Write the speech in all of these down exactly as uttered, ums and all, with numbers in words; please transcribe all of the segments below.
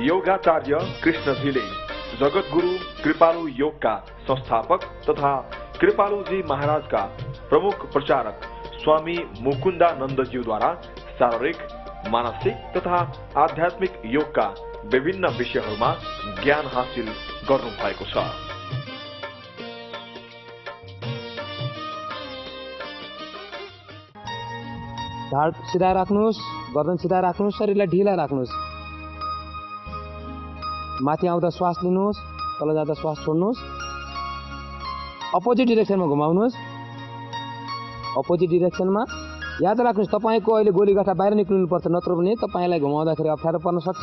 योगाचार्य कृष्ण झिलिंग जगतगुरु कृपालु योग का संस्थापक तथा कृपालु जी महाराज का प्रमुख प्रचारक स्वामी मुकुंदानंद जी द्वारा शारीरिक, मानसिक तथा आध्यात्मिक योग का विभिन्न विषयहरूमा ज्ञान हासिल गर्नु भएको छ। ढाड सीधा राख्नुस्, गर्दन सीधा राख्नुस्, शरीरलाई ढिला राख्नुस्, माथि आउँदा श्वास लिनुहोस्, तल जाँदा श्वास छोड्नुहोस्, अपोजिट डिरेक्सनमा घुमाउनुहोस्, अपोजिट डिरेक्सनमा याद राख्नुहोस्। तपाईको अहिले गोली गाठा बाहिर निक्लिनु पर्छ, नत्र भने तपाईलाई घुमाउँदाखेरि अप्ठ्यारो पर्न सक्छ।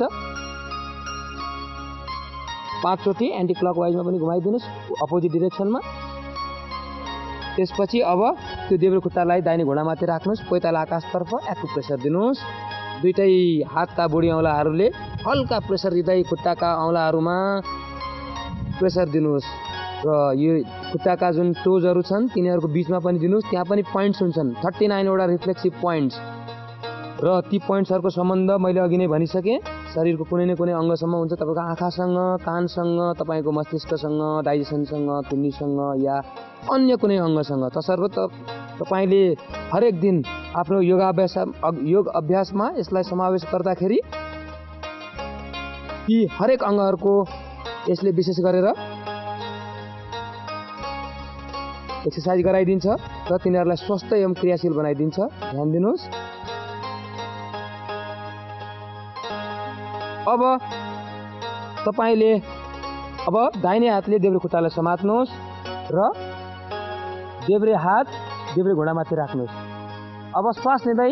पाँच चोटी एन्टी क्लकवाइजमा पनि घुमाइदिनुहोस् अपोजिट डिरेक्सनमा। त्यसपछि अब त्यो देब्रे खुट्टालाई दाहिने घुँडामाथि राख्नुहोस्, पैताला आकाशतर्फ एक्टिभ प्रेसर दिनुहोस्। दुईटै हातका बुढी औँलाहरूले हल्का प्रेसर दिँदै खुट्टाका औँलाहरूमा प्रेसर दिनुहोस् र यो खुट्टाका जुन टोजहरू छन् तिनीहरूको बीचमा पनि दिनुहोस्। त्यहाँ पनि पोइन्ट्स हुन्छन्, थर्टी नाइनवटा रिफ्लेक्सिभ पोइन्ट्स, र ती पोइन्ट्सहरूको सम्बन्ध मैले अघि नै भनिसकेँ। शरीरको कुनै न कुनै अङ्गसम्म हुन्छ, तपाईँको आँखासँग, कानसँग, तपाईँको मस्तिष्कसँग, डाइजेसनसँग, किडनीसँग या अन्य कुनै अङ्गसँग। तसर्थ तपाईँले हरेक दिन आफ्नो योगाभ्यास योग अभ्यासमा यसलाई समावेश गर्दाखेरि यी हरेक अङ्गहरूको यसले विशेष गरेर एक्सर्साइज गराइदिन्छ र तिनीहरूलाई स्वस्थ एवं क्रियाशील बनाइदिन्छ। ध्यान दिनुहोस्। अब तपाईँले अब दाहिने हातले देब्रे खुट्टालाई समात्नुहोस् र देब्रे हात देब्रे घुँडामाथि राख्नुहोस्। अब श्वास लिँदै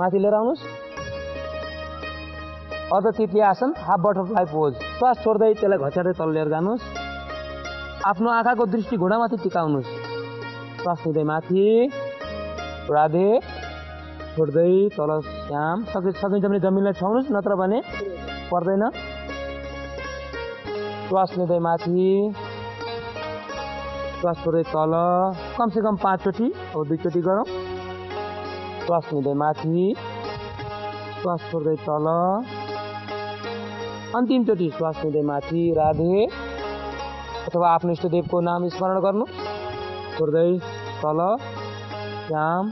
माथि लिएर आउनुहोस्, अर्धचित्तीय आसन, हाफ बटरफ्लाई पोज। श्वास छोड्दै त्यसलाई घचेर्दै तल लिएर जानुहोस्। आफ्नो आँखाको दृष्टि घुँडामाथि टिकाउनुहोस्। श्वास लिँदै माथि उडाउँदै छोड्दै तल श्याम। सके सकिन्छ भने जमिनलाई छाउनुहोस्, नत्र भने पर्दैन। श्वास लिँदै माथि, श्वास छोड्दै तल। कमसेकम पाँचचोटि, अब दुईचोटि गरौँ। श्वास लिँदै माथि, श्वास छोड्दै तल। अन्तिमचोटि श्वास लिँदै माथि, राधे अथवा आफ्नो इष्टदेवको नाम स्मरण गर्नु, छोड्दै तल श्याम।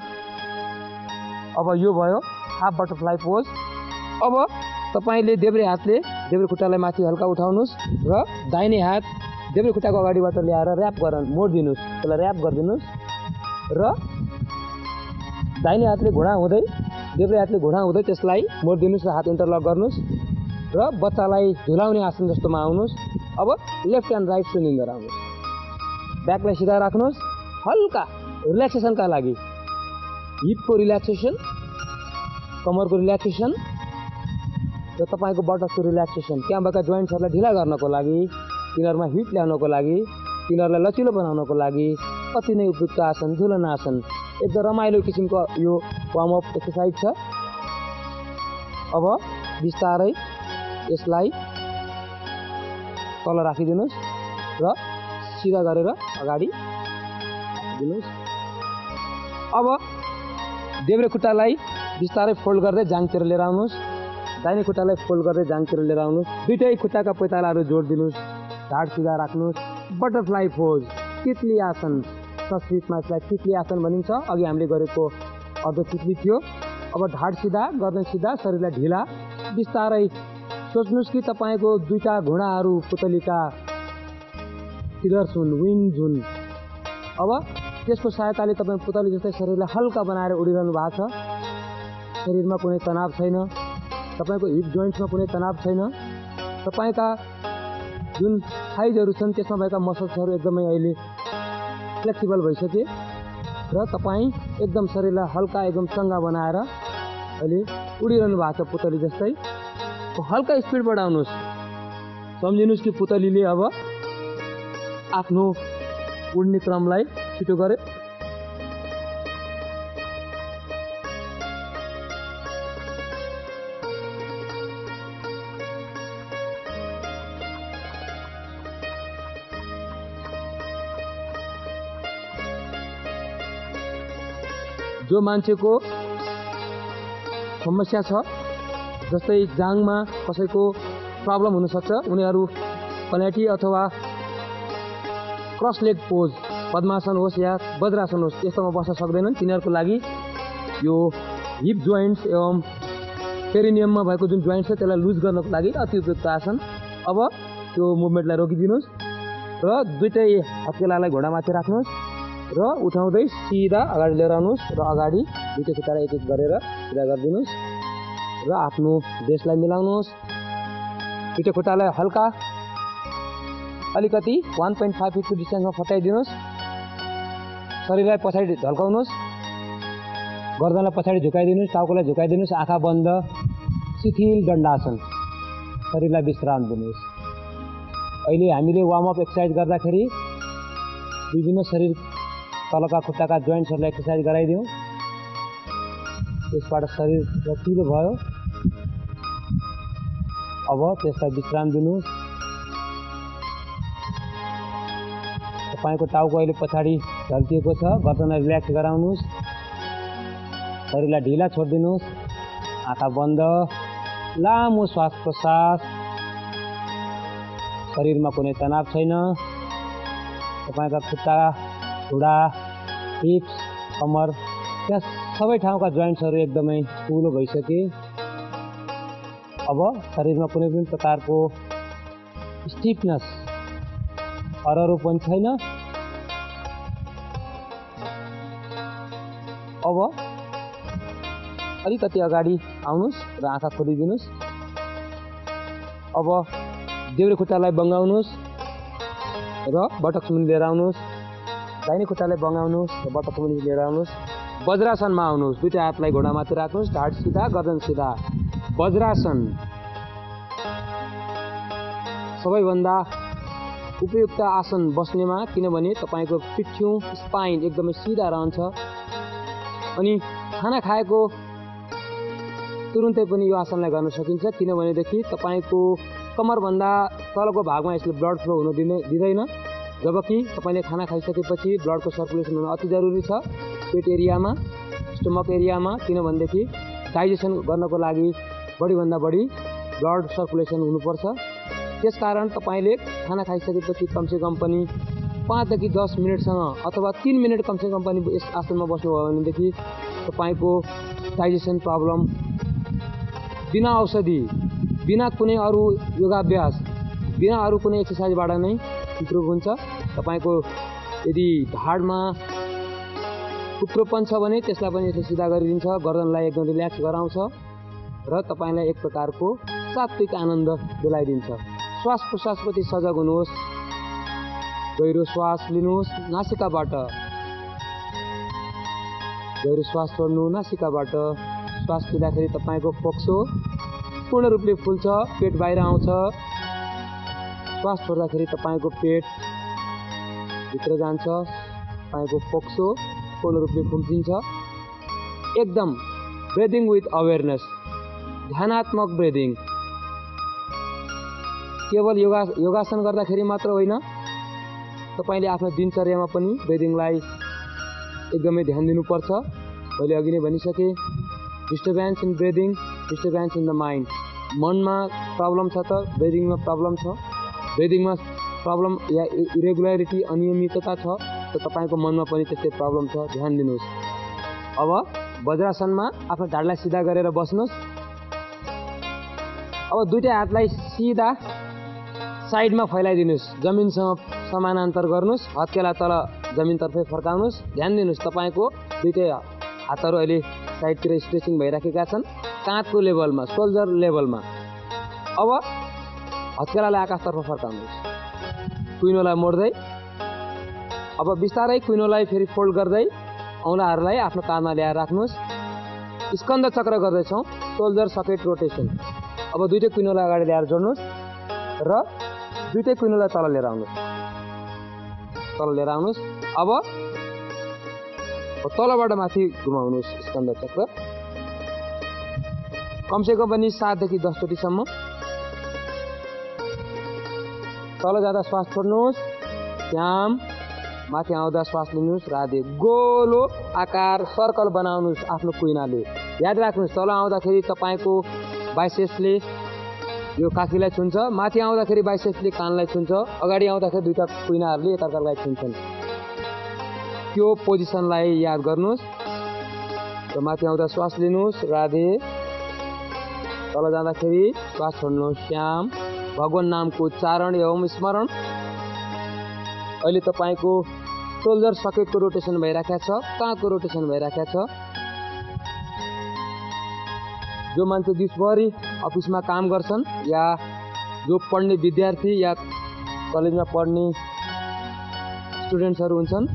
अब यो भयो हाफ बटरफ्लाई पोज। अब तपाईँले देब्रे हातले देब्रे खुट्टालाई माथि हल्का उठाउनुहोस् र दाहिने हात देब्रे खुट्टाको अगाडिबाट ल्याएर ऱ्याप गर मोडिदिनुहोस्, त्यसलाई ऱ्याप गरिदिनुहोस्। र दाहिने हातले घुँडा हुँदै देब्रे हातले घुँडा हुँदै त्यसलाई मोडिदिनुहोस् र हात इन्टरलक गर्नुहोस् र बच्चालाई झुलाउने आसन जस्तोमा आउनुहोस्। अब लेफ्ट एन्ड राइट स्विङ गरेर आउनुहोस्, ब्याकलाई सिधा राख्नुहोस्। हल्का रिल्याक्सेसनका लागि हिपको रिल्याक्सेसन, कमरको रिल्याक्सेसन र तपाईँको बटक्सको रिल्याक्सेसन, त्यहाँबाट जोइन्ट्सहरूलाई ढिला गर्नको लागि, तिनीहरूमा हिट ल्याउनको लागि, तिनीहरूलाई लचिलो बनाउनको लागि अति नै उपयुक्त आसन झुलन आसन। एकदम रमाइलो किसिमको यो वार्म अप एक्सर्साइज छ। अब बिस्तारै यसलाई तल राखिदिनुहोस् र सिधा गरेर अगाडि दिनुहोस्। अब देब्रे खुट्टालाई बिस्तारै फोल्ड गर्दै जाङतिर लिएर आउनुहोस्, दाहिने खुट्टालाई फोल्ड गर्दै जाङतिर लिएर आउनुहोस्। दुईटै खुट्टाका पैतालाहरू जोडिदिनुहोस्, ढाड सिधा राख्नुहोस्। बटरफ्लाई पोज, तितली आसन, संस्कृतमा यसलाई तितली आसन भनिन्छ। अघि हामीले गरेको अर्धतितली थियो। अब ढाड सिधा, गर्दन सिधा, शरीरलाई ढिला। बिस्तारै सोच्नुहोस् कि तपाईँको दुईवटा घुँडाहरू पुतलीका फिगर्स हुन्, विङ्स हुन्। अब त्यसको सहायताले तपाईँ पुतली जस्तै शरीरलाई हल्का बनाएर उडिरहनु भएको छ। शरीरमा कुनै तनाव छैन, तपाईँको हिप जोइन्ट्समा कुनै तनाव छैन। तपाईँका जुन थाइजहरू छन् त्यसमा भएका मसल्सहरू एकदमै अहिले फ्लेक्सिबल भइसके र तपाईँ एकदम शरीरलाई हल्का एकदम चङ्गा बनाएर अहिले उडिरहनु भएको छ पुतली जस्तै। हल्का स्पिड बढाउनुहोस्। सम्झिनुहोस् कि पुतलीले अब आफ्नो उड्ने क्रमलाई छिटो गरे। जो मान्छेको समस्या छ जस्तै जाङमा कसैको प्रब्लम हुन सक्छ उनीहरु पलेटी अथवा क्रस लेग पोज पद्मासन होस् या वज्रासन होस् त्यस्तोमा बस्न सक्दैनन्। तिनीहरुको लागि यो हिप जोइन्ट्स एवं पेरिनियममा भएको जुन जोइन्ट छ त्यसलाई लूज गर्नको लागि अति उपयुक्त आसन। अब त्यो मुभमेन्टलाई रोकिदिनुस् र दुईटै हत्केलालाई घोडामाथि राख्नुहोस् र उठाउँदै सिधा अगाडि लिएर आउनुस् र अगाडि दुईटै खुट्टालाई एक एक गरेर सिधा गर्दिनुस् र आफ्नो बेसलाई मिलाउनुहोस्। दुईटै खुट्टालाई हल्का अलिकति एक दशमलव पाँच फिटको डिस्टेन्समा फटाइदिनुहोस्। शरीरलाई पछाडि ढल्काउनुहोस्, गर्दनलाई पछाडि झुकाइदिनुहोस्, टाउकोलाई झुकाइदिनुहोस्, आँखा बन्द शिथिल दण्डासन, शरीरलाई विश्राम दिनुहोस्। अहिले हामीले वार्मअप एक्सर्साइज गर्दाखेरि विभिन्न शरीर तलका खुट्टाका जोइन्ट्सहरूलाई एक्सर्साइज गराइदियौँ। त्यसबाट शरीर गतिलो भयो। अब त्यसलाई विश्राम दिनुहोस्। तपाईको टाउको अहिले पछाडी झल्किएको छ, गर्दन रिल्याक्स गराउनुस्, शरीरलाई ढिला छोड्दिनुस्, आँखा बन्द, लामो श्वास प्रश्वास, शरीरमा कुनै तनाव छैन। तपाईका खुट्टा, ढुँडा, हिप्स, कमर त्यहाँ सबै ठाउँका जोइन्ट्सहरू एकदमै ठुलो भइसके। अब शरीरमा कुनै पनि प्रकारको स्टिफनेस अरूपन छैन। अब अलिकति अगाडि आउनुहोस् र आँखा खोलिदिनुहोस्। अब देब्रे खुट्टालाई बङ्गाउनुहोस् र बटक्समुनि लिएर आउनुहोस्। दाहिने खुट्टालाई बङ्गाउनुहोस् र बटक्समुनि लिएर आउनुहोस्। वज्रासनमा आउनुहोस्। दुईवटा हातलाई घोडामाथि राख्नुहोस्, ढाड सिधा, गर्दन सिधा। वज्रासन सबैभन्दा उपयुक्त आसन बस्नेमा, किनभने तपाईको पिठ्यु स्पाइन एकदमै सिधा रहन्छ अनि खाना खाएको तुरुन्तै पनि यो आसनलाई गर्न सकिन्छ। किनभनेदेखि तपाईको कमरभन्दा तलको भागमा यसले ब्लड फ्लो हुन दिँदैन, जबकि तपाईले खाना खाइसकेपछि ब्लडको सर्कुलेसन हुन अति जरुरी छ पेट एरियामा, स्टमक एरियामा। किनभनेदेखि डाइजेसन गर्नको लागि बढीभन्दा बढी ब्लड सर्कुलेसन हुनुपर्छ। त्यसकारण तपाईले खाना खाइसकेपछि कमसेकम पनि पाँचदेखि दस मिनटसँग अथवा तीन मिनट कमसेकम पनि यस आसनमा बस्नुभयो भनेदेखि तपाईको डाइजेसन प्रब्लम बिना औषधि, बिना कुनै अरू योगाभ्यास, बिना अरू कुनै एक्सर्साइजबाट नै इम्प्रुभ हुन्छ। तपाईको यदि ढाडमा उप्रोपन छ भने त्यसलाई पनि यसले सिधा गरिदिन्छ, गर्दनलाई एकदम रिल्याक्स गराउँछ र तपाईलाई एक प्रकारको सात्विक आनन्द दिलाइदिन्छ। श्वास प्रश्वासप्रति सजग हुनुहोस्, गहिरो श्वास लिनुहोस् नासिकाबाट, गहिरो श्वास छोड्नु नासिकाबाट। श्वास लिँदाखेरि तपाईको फोक्सो पूर्ण रूपले फुल्छ, पेट बाहिर आउँछ। श्वास छोड्दाखेरि तपाईको पेट भित्र जान्छ, तपाईको फोक्सो पूर्ण रूपले फुल्किन्छ। एकदम ब्रेदिङ विथ अवेरनेस, ध्यानात्मक ब्रेदिङ। केवल योगा योगासन गर्दाखेरि मात्र होइन, तपाईले आफ्नो दिनचर्यामा पनि ब्रेदिङलाई एकदमै ध्यान दिनुपर्छ। मैले अघि नै भनिसके, disturbance in breathing, disturbance in the mind. मनमा प्रब्लम छ त ब्रेदिङमा प्रब्लम छ, ब्रेदिङमा प्रब्लम या इरेगुलरिटी, अनियमितता छ त तपाईको मनमा पनि त्यस्तै प्रब्लम छ, ध्यान दिनुहोस्। अब वज्रासनमा आफ्नो ढाडलाई सिधा गरेर बस्नुहोस्। अब दुईटै हातलाई सिधा साइडमा फैलाइदिनुहोस्, जमिनसँग समानान्तर गर्नुहोस्, हत्केला तल जमिनतर्फै फर्काउनुहोस्। ध्यान दिनुहोस्, तपाईँको दुईटै हातहरू अहिले साइडतिर स्ट्रेचिङ भइराखेका छन्, काँधको लेभलमा, सोल्जर लेभलमा। अब हत्केलालाई आकाशतर्फ फर्काउनुहोस्, कुइनोलाई मोड्दै। अब बिस्तारै कुइनोलाई फेरि फोल्ड गर्दै औँलाहरूलाई आफ्नो काँधमा ल्याएर राख्नुहोस्। स्कन्द चक्र गर्दैछौँ, सोल्जर सकेट रोटेसन। अब दुईटै कुइनोलाई अगाडि ल्याएर जोड्नुहोस् र दुईटै कुइनोलाई तल लिएर आउनुहोस्, तल लिएर आउनुहोस्। अब तलबाट माथि घुमाउनुहोस् स्कन्द चक्र, कमसेकम पनि सातदेखि दसचोटिसम्म। तल जाँदा श्वास छोड्नुहोस्, श्याम माथि आउँदा श्वास लिनुहोस्, राधे गोलो आकार सर्कल बनाउनुहोस् आफ्नो कुइनाले। याद राख्नुहोस् तल आउँदाखेरि तपाईको बाइसेप्सले यो काखीलाई छुन्छ, माथि आउँदाखेरि बाइसेप्सले कानलाई छुन्छ, अगाडि आउँदाखेरि दुईटा कुइनाहरुले एकअर्कालाई छुन्छन्। त्यो पोजिसनलाई याद गर्नुहोस् र माथि आउँदा श्वास लिनुहोस् राधे, तल जाँदाखेरि श्वास छोड्नुहोस् श्याम। भगवान नामको उच्चारण एवं स्मरण। अहिले तपाईको सोल्जर सकेटको रोटेशन भइराखेको छ, काँको रोटेशन भइराखेको छ। जो मान्छे दिनभरि अफिसमा काम गर्छन् या जो पढ्ने विद्यार्थी या कलेजमा पढ्ने स्टुडेन्ट्सहरू हुन्छन्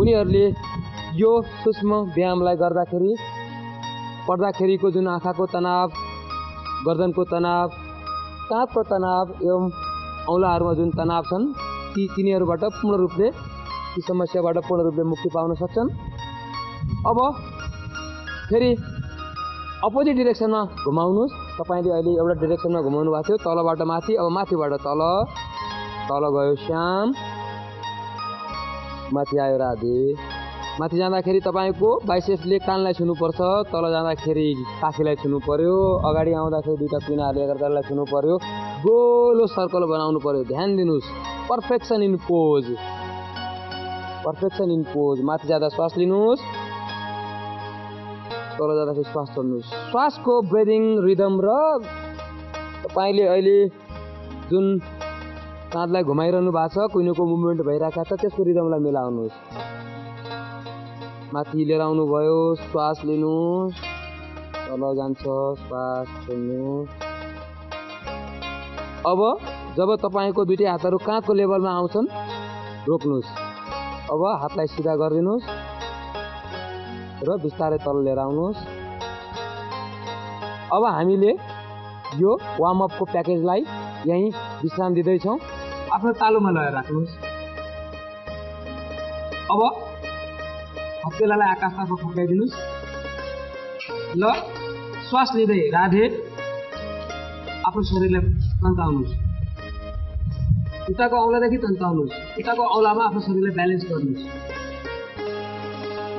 उनीहरूले यो सूक्ष्म व्यायामलाई गर्दाखेरि पढ्दाखेरिको जुन आँखाको तनाव, गर्दनको तनाव, काँधको तनाव एवं औँलाहरूमा जुन तनाव छन् ती तिनीहरूबाट पूर्ण रूपले ती समस्याबाट पूर्ण रूपले मुक्ति पाउन सक्छन्। अब फेरि अपोजिट डिरेक्सनमा घुमाउनुहोस्। तपाईले अहिले एउटा डिरेक्सनमा घुमाउनु भएको थियो, तलबाट माथि, अब माथिबाट तल, तल गयो श्याम, माथि आयो राधे। माथि जाँदाखेरि तपाईको बाइसेप्सले कानलाई छुनुपर्छ, तल जाँदाखेरि काखीलाई छुनु पर्यो, अगाडि आउँदाखेरि दुईटा कुनाहरूले एकअर्कालाई छुनु पर्यो, गोलो सर्कल बनाउनु पर्यो। ध्यान दिनुहोस् perfection in pose, perfection in pose. माथि जाँदा श्वास लिनुहोस्, तल जाँदाखेरि श्वास छोड्नुहोस्। श्वासको ब्रिदिङ रिदम र तपाईले अहिले जुन काँधलाई घुमाइरहनु भएको छ, कुइनोको मुभमेन्ट भइरहेको छ, त्यसको रिदमलाई मिलाउनुहोस्। माथि लिएर आउनुभयो, श्वास लिनुहोस्, तल जान्छ, श्वास छोड्नुहोस्। अब जब तपाईको दुईटै हातहरु काँधको लेभलमा आउँछन् रोक्नुहोस्। अब हातलाई सिधा गरिदिनुहोस् र बिस्तारै तल लिएर आउनुहोस्। अब हामीले यो वार्म अपको प्याकेजलाई यही विश्राम दिदै छौं। आफ्नो तालुमा लय राख्नुहोस्। अब हत्केलालाई आकाशतर्फ फर्काइदिनुहोस् ल। श्वास लिँदै राधे आफ्नो शरीरलाई तन्काउनुहोस्, उताको औँलादेखि तन्काउनुहोस्, उताको औँलामा आफ्नो शरीरलाई ब्यालेन्स गर्नुहोस्।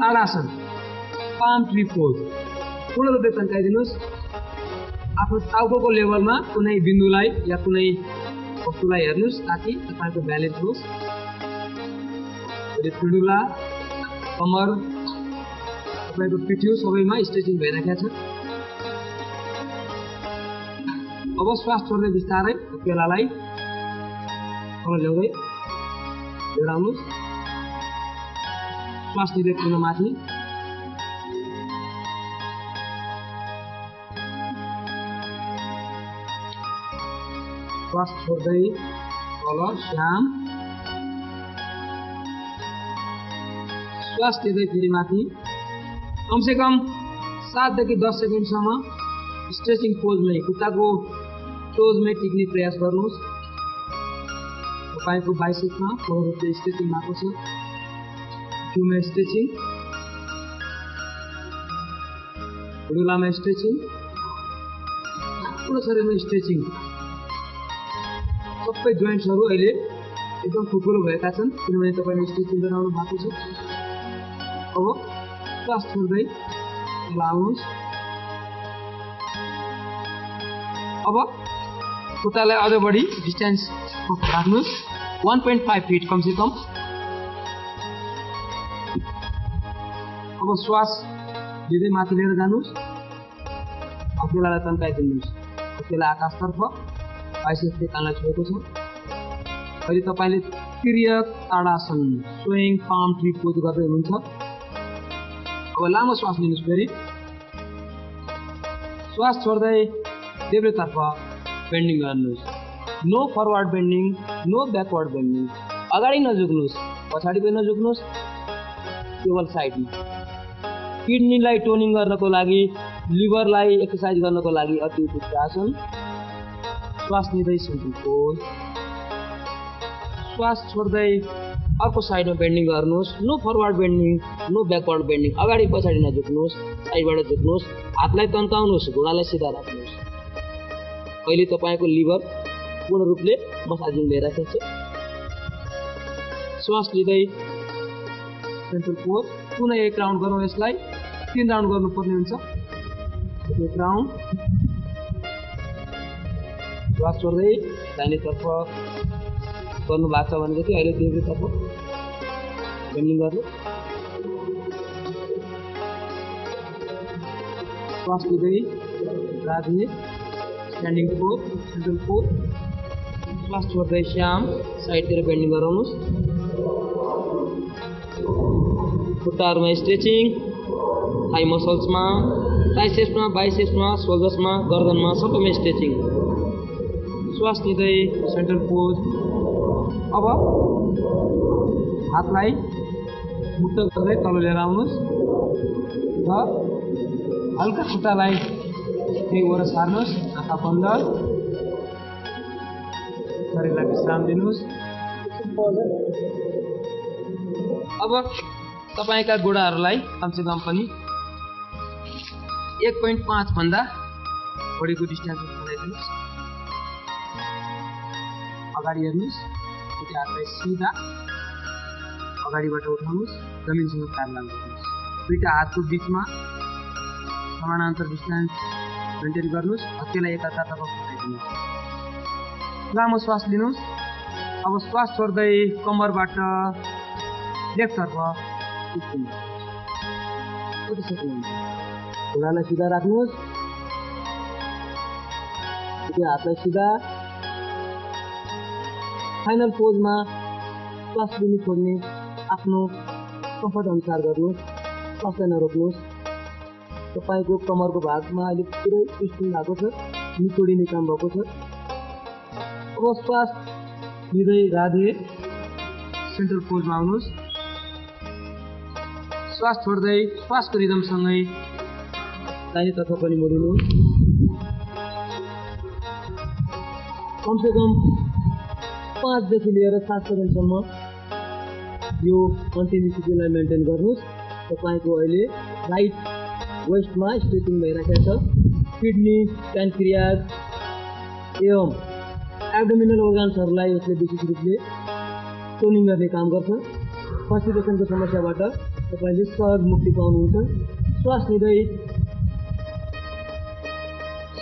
ताडासन पाम ट्री पोज पूर्ण रूपले तन्काइदिनुहोस्। आफ्नो टाउको लेभलमा कुनै बिन्दुलाई या कुनै वस्तुलाई हेर्नुहोस् ताकि तपाईँको ब्यालेन्स होस्। फिडुला कमर तपाईँको पिठ्यू सबैमा स्ट्रेचिङ भइरहेको छ। अब श्वास छोड्दै बिस्तारै पेलालाई तल ल्याउँदै लिएर आउनुहोस्। श्वास लिँदै पुनः माथि, श्वास छोड्दै तल श्याम, श्वास लिँदै फेरि माथि। कमसेकम सातदेखि दस सेकेन्डसम्म स्ट्रेचिङ पोजमै खुट्टाको क्लोजमै टिक्ने प्रयास गर्नुहोस्। तपाईँको बाइसेप्समा पूर्ण रूपले स्ट्रेचिङ भएको छ, टुमा स्ट्रेचिङ, रुलामा स्ट्रेचिङ, पूर्ण शरीरमा स्ट्रेचिङ। सबै जोइन्ट्सहरू अहिले एकदम ठुलो भएका छन् किनभने तपाईँले स्ट्रेचिङ गराउनु भएको छ। अब श्वास छोड्दै लाउनुहोस्। अब खुट्टालाई अझ बढी डिस्टेन्स राख्नुहोस्, वान पोइन्ट फाइभ फिट कमसे कम। अब श्वास लिँदै माथि लिएर जानुहोस्, हत्केलालाई तन्काइदिनुहोस्, हत्केला आकाशतर्फ, बाइसेप्सले कानलाई छोएको छ। अहिले तपाईँले तिर्यक ताडासन स्वयं पाम ट्री पोज गर्दै हुनुहुन्छ। अब लामो श्वास लिनुहोस्, फेरि श्वास छोड्दै देब्रेतर्फ बेन्डिङ गर्नुहोस्। No forward bending, no backward bending. अगाडि नझुक्नुहोस्, पछाडि पनि नझुक्नुहोस्, केवल साइडमा। किडनीलाई टोनिङ गर्नको लागि, लिभरलाई एक्सर्साइज गर्नको लागि अति उत्कृष्ट आसन। श्वास लिँदै सुन्नुहोस्, श्वास छोड्दै अर्को साइडमा बेन्डिङ गर्नुहोस्। No forward bending, no backward bending. अगाडि पछाडि नझुक्नुहोस्, साइडबाट झुक्नुहोस्। हातलाई तन्काउनुहोस्, घुँडालाई सिधा राख्नुहोस्। अहिले तपाईको लिभर पूर्ण रूपले मसाजिङ भइरहेको छ। श्वास लिँदै सेन्ट्रल पोज पुनः एक राउंड गरौँ। यसलाई तीन राउंड गर्नुपर्ने हुन्छ। एक राउंड वास गर्दै दाहिने तर्फ गर्नु भएको छ भने चाहिँ अहिले देब्रे तर्फ बेन्डिङ गर्नु वास गर्दै राजनी स्ट्यान्डिङ पोज सेन्ट्रल पोज वास गर्दै श्याम साइडतिर बेन्डिङ गराउनुस्। खुट्टाहरुमा स्ट्रेचिङ, थाई मसल्समा, ट्राइसेप्समा, बाइसेप्समा, सोल्डर्समा, गर्दनमा सबैमा स्ट्रेचिङ। श्वास लिँदै सेन्टर पोज। अब हातलाई मुट्ठ गर्दै तल लिएर आउनुस् र हल्का खुट्टालाई एक ओर सार्नुस्। आँखा बन्द, शरीरलाई विश्राम दिनुस्। अब तपाईंका गोडाहरुलाई कमसेकम पनि एक पॉइंट पांच भन्दा बढीको डिस्टेन्स बनाइदिनुस्। अगाडि हेर्नुस्, त्यो हातलाई सिधा अगाडिबाट उठाउनुस्, जमिनसँग तार लगाउनुस्। दुईटा हातको बीचमा समानान्तर डिस्टेन्स मेन्टेन गर्नुस्। त्यसलाई एकातर्फ फर्काइदिनुस्। लामो श्वास लिनुस्। अब श्वास छोड्दै कम्मरबाट लेफ्ट तर्फ घुँडालाई सीधा राख्नुहोस्, हातलाई सीधा। फाइनल पोजमा श्वास लिने छोड्ने आफ्नो कम्फर्ट अनुसार गर्नुहोस्। श्वासलाई नरोक्नुहोस्। तपाईको कमरको भागमा अहिले पुरै स्टिल भएको छ, निचोडिने काम भएको छ। अब श्वास लिँदै राधे सेन्ट्रल पोजमा आउनुहोस्। श्वास छोड्दै श्वासको रिदमसँगै दाहिने तर्फ पनि मोडिनु। कमसेकम पाँचदेखि लिएर सात सेकेन्डसम्म यो अन्तिम स्थितिलाई मेन्टेन गर्नुहोस्। तपाईँको अहिले राइट वेस्टमा स्ट्रेचिङ भइरहेको छ। किडनी, प्यान्क्रियाज एवं एब्डोमिनल अर्गन्सहरूलाई यसले विशेष रूपले टोनिङ गर्ने काम गर्छ। कन्स्टिपेसनको समस्याबाट तपाईले सहज मुक्ति पाउनुहुन्छ। श्वास लिँदै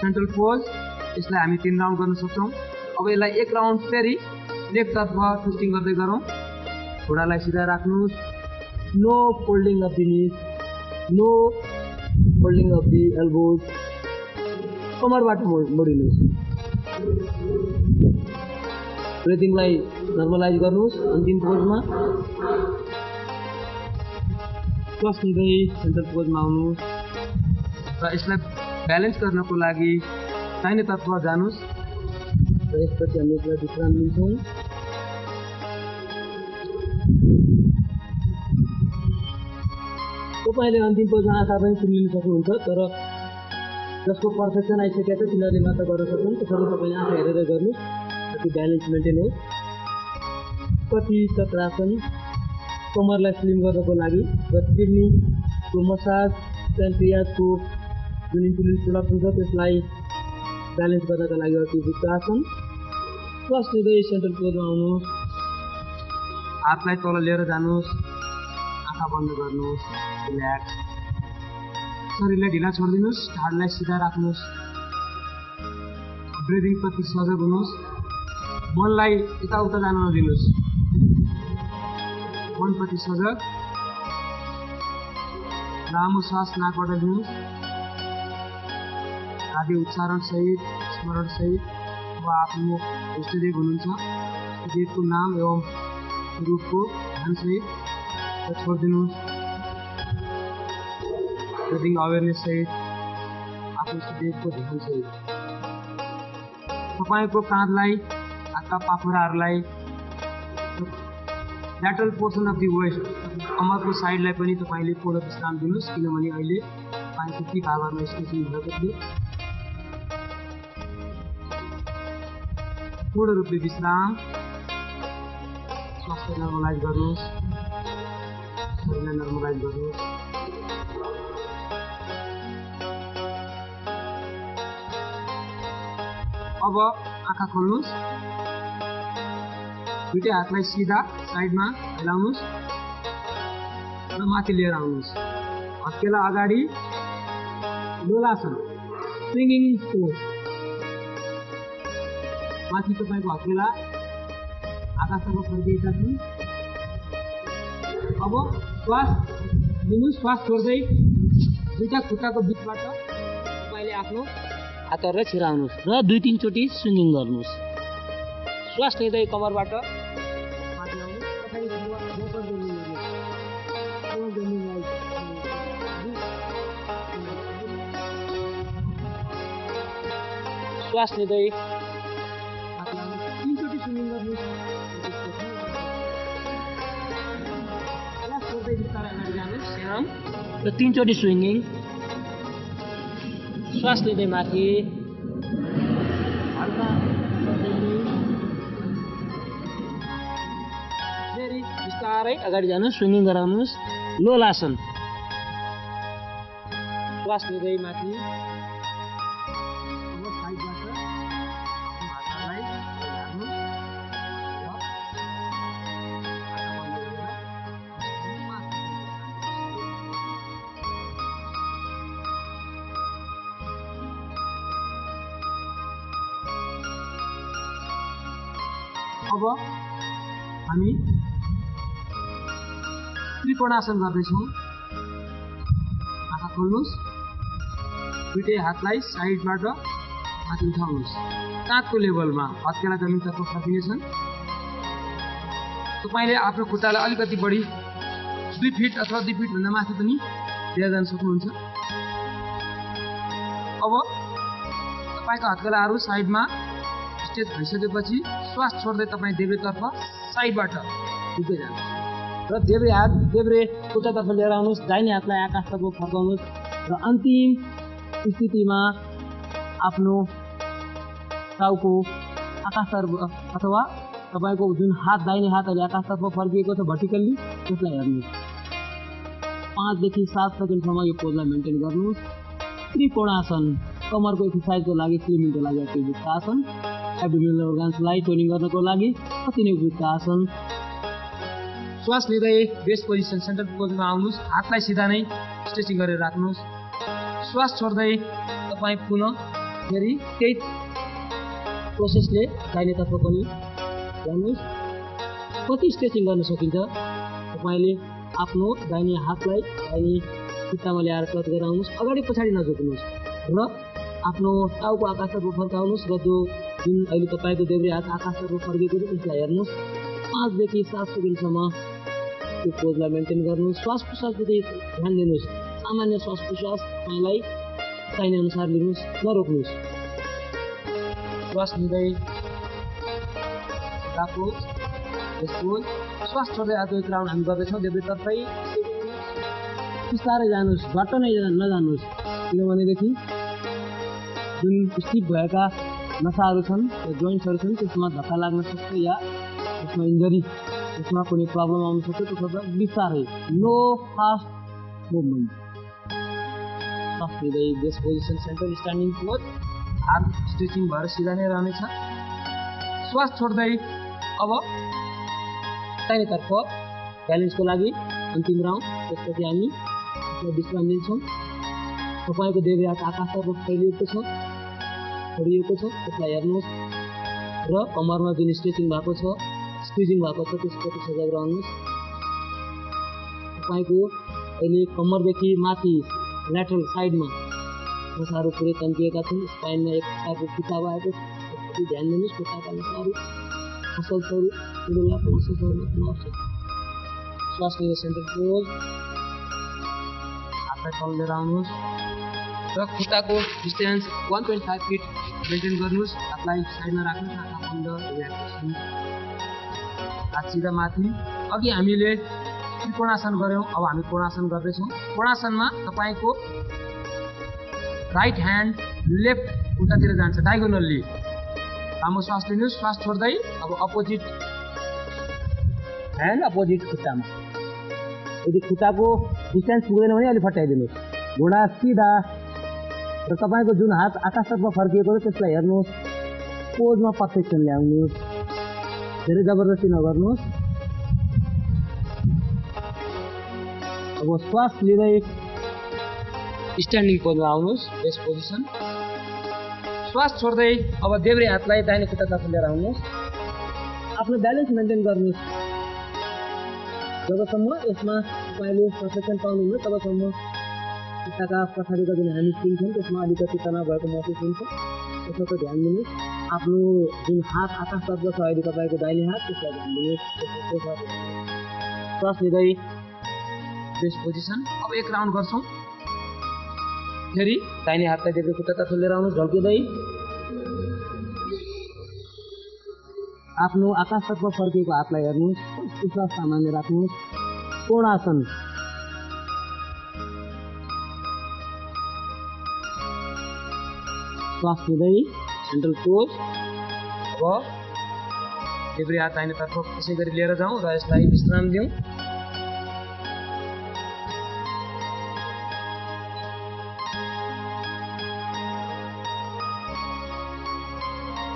सेन्ट्रल पोज। यसलाई हामी तीन राउन्ड गर्न सक्छौँ। अब यसलाई एक राउन्ड फेरि लेफ्ट तर्फ ट्विस्टिङ गर्दै गरौँ। घुँडालाई सिधा राख्नुहोस्। No folding of the knees, no folding of the elbows. कमरबाट मोडिनुहोस्। ब्रिदिङलाई नर्मलाइज गर्नुहोस्। अन्तिम पोजमा श्वास लिँदै सेन्ट्रल पोजमा आउनुहोस् र यसलाई ब्यालेन्स गर्नको लागि दाहिने तर्फ जानुहोस् र यसपछि हामी यसलाई विश्राम लिन्छौँ। तपाईँले अन्तिम पोजमा आँखा पनि खुलिन सक्नुहुन्छ, तर जसको पर्फेक्सन आइसकेको छ तिनीहरूले मात्र गर्न सक्छन्। त्यसैले तपाईँले आँखा हेरेर गर्नुहोस्। त्यो ब्यालेन्स मेन्टेन होस्। कति चक्रासन, कमरलाई स्लिम गर्नको लागि र किडनीको मसाज, प्यान्क्रियाजको जुन इन्सुलिन प्रोडक्सन छ त्यसलाई ब्यालेन्स गर्नका लागि अति उपयुक्त आसन। श्वास लिँदै सेन्ट्रल पोजमा आउनुहोस्। हातलाई तल लिएर जानुहोस्। आँखा बन्द गर्नुहोस्। रिल्याक्स। शरीरलाई ढिला छोडिदिनुहोस्। ढाडलाई सिधा राख्नुहोस्। ब्रिदिङप्रति सजग हुनुहोस्। मनलाई यताउता जान नदिनुहोस्। मनप्रति सजग। लामो श्वास नाकबाट लिनुहोस्। आदि उच्चारण सहित, स्मरण सहित वा आफ्नो इष्टदेव हुनुहुन्छ देवको नाम एवं रूपको ध्यान सहित छोडिदिनुहोस्। ब्रिदिङ अवेरनेस सहित आफ्नो इष्टदेवको ध्यान सहित तपाईँको काँधलाई, हातका पाखुराहरूलाई, lateral portion of the waist कमरको साइडलाई पनि तपाईँले पूर्ण विश्राम दिनुहोस्। किनभने अहिले तपाईँको ती भागहरूमा स्ट्रेचिङ भएको थियो। पूर्ण रूपले विश्राम। स्वास्थ्य नर्मलाइज गर्नुहोस्। शरीरलाई नर्मलाइज गर्नुहोस्। अब आँखा खोल्नुहोस्। दुईटै हातलाई सिधा साइडमा हिलाउनुहोस्। माथि लिएर आउनुहोस्। हत्केला अगाडि लोलासन सिङ्गिङ पोज, माथि तपाईँको हत्केला आकाशमा फर्किएका छन्। अब श्वास लिनुहोस्, श्वास छोड्दै दुईटा खुट्टाको बिचबाट तपाईँले आफ्नो हातहरू छिराउनुहोस् र दुई तिन चोटि स्विङ गर्नुहोस्। श्वास लिँदै कमरबाट श्वास लिँदै तीनचोटि स्विङ गर्नुहोस् र तीनचोटि स्विङिङ। श्वास लिँदै माथि हल्का फेरि बिस्तारै अगाडि जानुहोस्, स्विङ गराउनुहोस् लोलासन। श्वास लिँदै माथि हामी त्रिकोणासन गर्दैछौँ। आँखा खोल्नुहोस्, दुईटै हातलाई साइडबाट माथि उठाउनुहोस्। काँधको लेभलमा हत्केला जमिनतर्फ फर्किनेछन्। तपाईँले आफ्नो खुट्टालाई अलिकति बढी दुई फिट अथवा दुई फिटभन्दा माथि पनि लिएर जान सक्नुहुन्छ। अब तपाईँको हत्केलाहरू साइडमा स्टेज भइसकेपछि श्वास छोड्दै तपाईँ देब्रेतर्फ साइडबाट झुक्दै जानुहोस् र देब्रे हात देब्रे खुट्टातर्फ लिएर आउनुहोस्। दाहिने हातलाई आकाशतर्फ फर्काउनुहोस् र अन्तिम स्थितिमा आफ्नो टाउको आकाशतर्फ अथवा तपाईँको जुन हात दाहिने हात अहिले आकाशतर्फ फर्किएको छ भर्टिकल्ली, त्यसलाई हेर्नुहोस्। पाँचदेखि सात सेकेन्डसम्म यो पोजलाई मेन्टेन गर्नुहोस्। त्रिकोणासन कमरको एक्सर्साइजको लागि, स्लिमिङको लागि अति उपयुक्त आसन। एब्डोमिनल अर्गन्सलाई टोनिङ गर्नको लागि अति नै उपयुक्त आसन। श्वास लिँदै बेस्ट पोजिसन सेन्टर पोजमा आउनुहोस्। हातलाई सिधा नै स्ट्रेचिङ गरेर राख्नुहोस्। श्वास छोड्दै तपाईँ पुनः फेरि त्यही प्रोसेसले दाहिनेतर्फ पनि जानुहोस्। कति स्ट्रेचिङ गर्न सकिन्छ तपाईँले आफ्नो दाहिने हातलाई दाहिने खुट्टामा ल्याएर टच गराउनुहोस्। अगाडि पछाडि नझुक्नुहोस् र आफ्नो टाउको आकाशतर्फ फर्काउनुहोस् र जो जुन अहिले तपाईँको देब्रे हात आकाशतर्फ फर्केको छ त्यसलाई हेर्नुहोस्। पाँचदेखि सात सेकेन्डसम्म त्यो पोजलाई मेन्टेन गर्नुहोस्। श्वास प्रश्वासप्रति ध्यान दिनुहोस्। सामान्य श्वास प्रश्वास तपाईँलाई चाहिने अनुसार लिनुहोस्, नरोक्नुहोस्। श्वास लिँदै ताको यसको श्वास छोड्दै आज एक राउन्ड हामी गर्दैछौँ। देब्रेतर्फै बिस्तारै जानुहोस्, झट्ट नै नजानुहोस्, किनभनेदेखि जुन स्टिप भएका नसाहरू छन् या जोइन्ट्सहरू छन् त्यसमा धक्का लाग्न सक्छ या त्यसमा इन्जरी त्यसमा कुनै प्रब्लम आउन सक्छ। त्यसमा बिस्तारै नो फास्ट मुभमेन्ट। श्वास लिँदै base position centre standing pose, हात स्ट्रेचिङ भएर सिधा नै रहनेछ। श्वास छोड्दै अब दाहिनेतर्फ ब्यालेन्सको लागि अन्तिम राउन्ड, त्यसपछि हामी विश्राम लिन्छौँ। तपाईँको देब्रे हात आकाशतर्फ फैलिएको छ छोडिएको छ त्यसलाई हेर्नुहोस् र कमरमा जुन स्ट्रेचिङ भएको छ स्क्विजिङ भएको छ त्यसप्रति सजग रहनुहोस्। तपाईँको अहिले कम्मरदेखि माथि ल्याटरल साइडमा नसाहरू पुरै तन्किएका छन्। स्पाइनमा एक प्रकारको किताब आएको छ, ध्यान दिनुहोस्। खुट्टाका नसाहरू मसल्सहरू उनीहरूको मसल्सहरूमा पुनः श्वास लिने सेन्टर पोज, हातलाई तल लिएर आउनुहोस् र खुट्टाको distance one point five feet maintain गर्नुहोस्। हातलाई साइडमा राख्नुहोस्, आँखा बन्द राख्नुहोस्, हात सिधा माथि। अघि हामीले त्रिकोणासन गऱ्यौँ, अब हामी कोणासन गर्दैछौँ। कोणासनमा तपाईँको राइट ह्यान्ड लेफ्ट उतातिर जान्छ डायगोनल्ली। लामो श्वास लिनुहोस्, श्वास छोड्दै अब अपोजिट ह्यान्ड अपोजिट खुट्टामा। यदि खुट्टाको डिस्टेन्स पुग्दैन भने अलिक फटाइदिनुहोस्। घुँडा सिधा र तपाईँको जुन हात आकाशतर्फ फर्किएको छ त्यसलाई हेर्नुहोस्। पोजमा पर्फेक्सन ल्याउनुहोस्, धेरै जबरजस्ती नगर्नुहोस्। वो श्वास ले रहे एक स्टैंडिंग पोजमा आउनुहोस्। यस पोजिसन श्वास छोड्दै अब देब्रे हातलाई दाहिने खुट्टातर्फ लिएर आउनुहोस्। आफ्नो ब्यालेन्स मेन्टेन गर्नुहोस्। जबसम्म यसमा तपाईले परफेक्सन पाउनुहुन्न तबसम्म खुट्टाका पछाडिको जुन हामी चिन्छौँ त्यसमा अलिकति तनाव भएको महसुस हुन्छ। त्यसको ध्यान दिनुहोस्। आफ्नो जुन हात आकाशतर्फ छ अहिले तपाईको दाहिने हात त्यसलाई ध्यान दिनुहोस्। श्वास लिँदै बेस पोजिसन। अब एक राउन्ड गर्छौँ। फेरि दाहिने हातलाई देब्रे खुट्टातर्फ लिएर आउनुहोस्। ढल्किँदै आफ्नो आकाशतर्फ फर्किएको हातलाई हेर्नुहोस्। श्वास सामान्य राख्नुहोस्। कोणासन। श्वास लिँदै सेन्ट्रल पोज। अब देब्रे हात दाहिनेतर्फ यसै गरी लिएर जाउँ र यसलाई विश्राम दिउँ।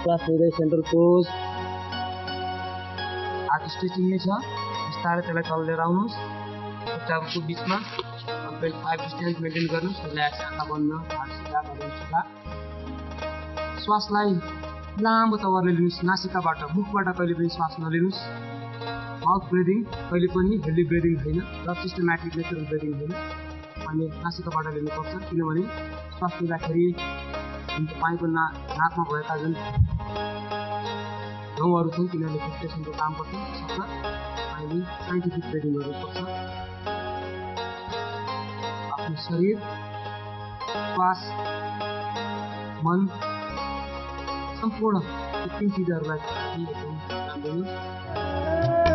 श्वास लिँदै सेन्ट्रल पोज। हात स्ट्रेचिङ नै छ। बिस्तारै त्यसलाई तल लिएर आउनुहोस्। खुट्टाको बिचमा तपाईँ फाइभ स्टेन्स मेन्टेन गर्नुहोस्। त्यसलाई आँखा बन्द हात सिधा गर्नुहोस्। श्वासलाई लामो तवरले लिनुहोस्। नासिकाबाट मुखबाट कहिले पनि श्वास नलिनुहोस्। माउथ ब्रिदिङ कहिले पनि हेल्दी ब्रिदिङ होइन र सिस्टमेटिक नेचरल ब्रिदिङ होइन। अनि नासिकाबाट लिनुपर्छ किनभने श्वास लिँदाखेरि तपाईँको ना नाकमा भएका जुन ढोङहरू छन् तिनीहरूले फिल्ट्रेसनको काम गर्छ। तपाईँले साइन्टिफिक ब्रिदिङ गर्नुपर्छ। आफ्नो शरीर श्वास मन सम्पूर्ण तीन चीजहरुलाई